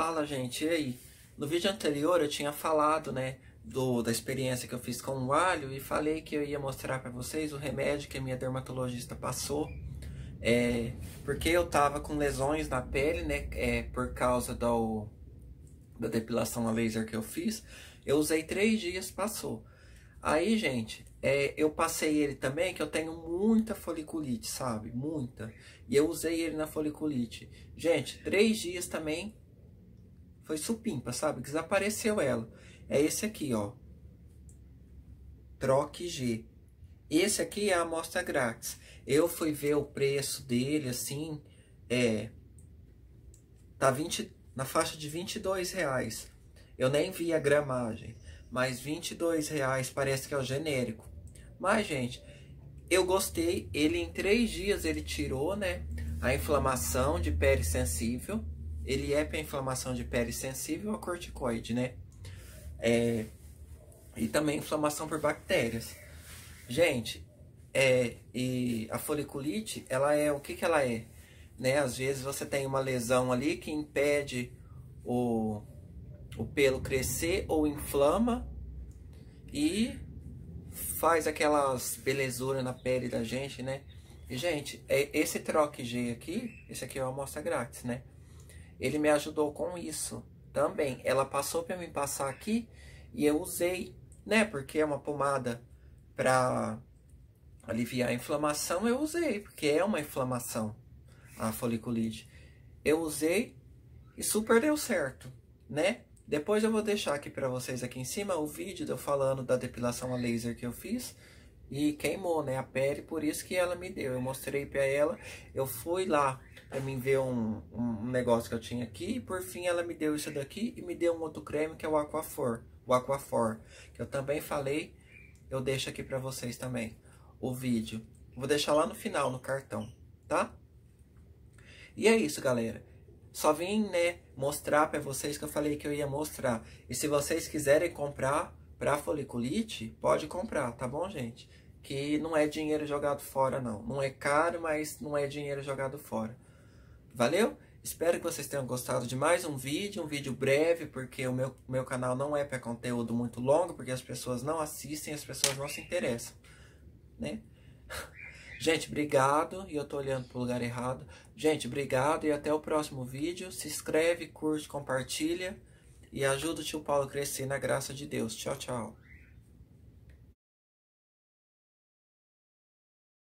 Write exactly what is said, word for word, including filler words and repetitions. Fala, gente, e aí? No vídeo anterior eu tinha falado, né, do, da experiência que eu fiz com o alho e falei que eu ia mostrar para vocês o remédio que a minha dermatologista passou, é, porque eu tava com lesões na pele, né, é, por causa do, da depilação a laser que eu fiz. Eu usei três dias, passou. Aí, gente, é, eu passei ele também, que eu tenho muita foliculite, sabe? Muita. E eu usei ele na foliculite. Gente, três dias também... foi supimpa, sabe? Desapareceu ela. É esse aqui, ó. Trok-G. Esse aqui é a amostra grátis. Eu fui ver o preço dele, assim, é... tá vinte, na faixa de vinte e dois reais. Eu nem vi a gramagem, mas vinte e dois reais parece que é o genérico. Mas, gente, eu gostei. Ele, em três dias, ele tirou, né, a inflamação de pele sensível. Ele é para inflamação de pele sensível a corticoide, né? É, e também inflamação por bactérias. Gente, é, e a foliculite, ela é o que que ela é? Né? Às vezes você tem uma lesão ali que impede o, o pelo crescer ou inflama e faz aquelas belezuras na pele da gente, né? E, gente, é, esse Trok-G aqui, esse aqui é uma amostra grátis, né? Ele me ajudou com isso também. Ela passou para mim passar aqui e eu usei, né? Porque é uma pomada para aliviar a inflamação, eu usei. Porque é uma inflamação, a foliculite. Eu usei e super deu certo, né? Depois eu vou deixar aqui para vocês aqui em cima o vídeo de eu falando da depilação a laser que eu fiz. E queimou, né, a pele, por isso que ela me deu. Eu mostrei pra ela, eu fui lá pra mim ver um, um negócio que eu tinha aqui. E por fim ela me deu isso daqui e me deu um outro creme que é o Aquaphor. O Aquaphor, que eu também falei, eu deixo aqui pra vocês também o vídeo. Vou deixar lá no final, no cartão, tá? E é isso, galera. Só vim, né, mostrar pra vocês que eu falei que eu ia mostrar. E se vocês quiserem comprar... pra foliculite, pode comprar, tá bom, gente? Que não é dinheiro jogado fora, não. Não é caro, mas não é dinheiro jogado fora. Valeu? Espero que vocês tenham gostado de mais um vídeo. Um vídeo breve, porque o meu, meu canal não é para conteúdo muito longo. Porque as pessoas não assistem, as pessoas não se interessam, né? Gente, obrigado. E eu tô olhando pro lugar errado. Gente, obrigado e até o próximo vídeo. Se inscreve, curte, compartilha. E ajuda o tio Paulo a crescer na graça de Deus. Tchau, tchau.